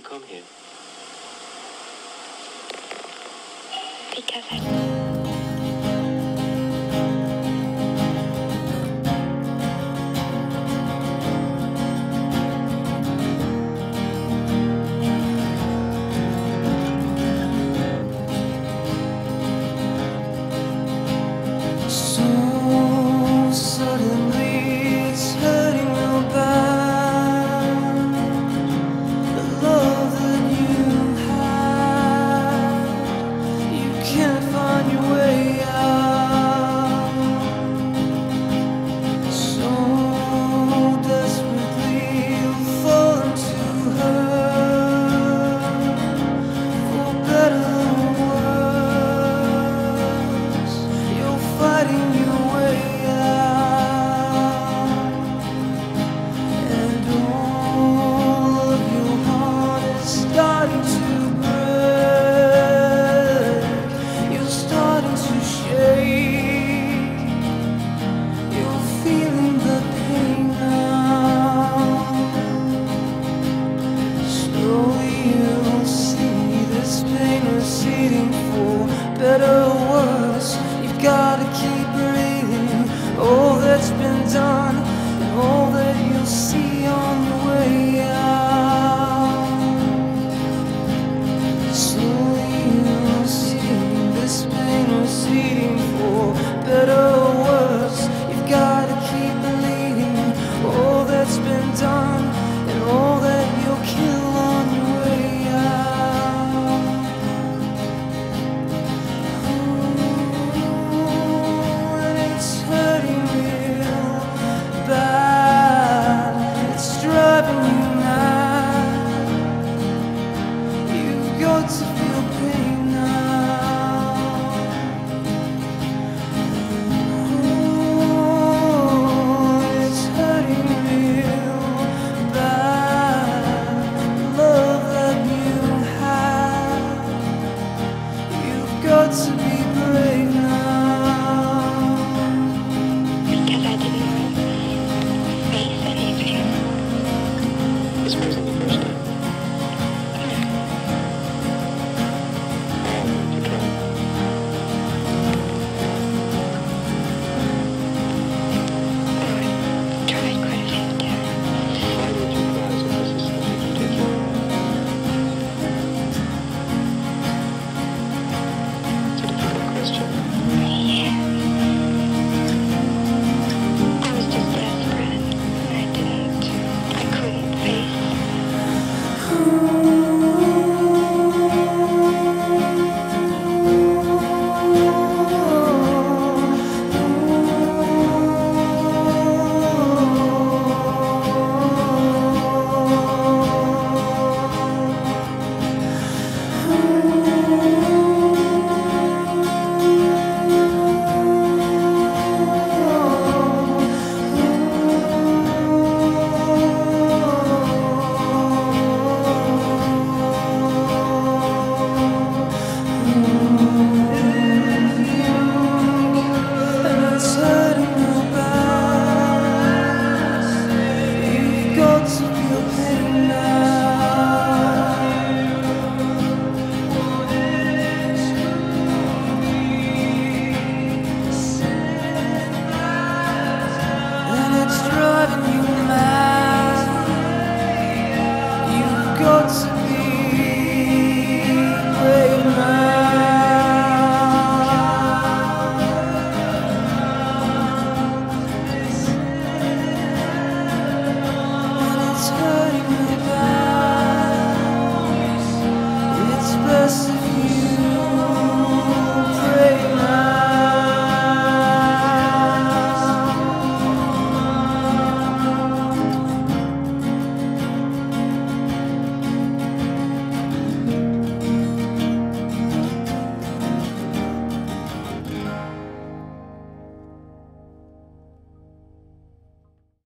you come here? Because I...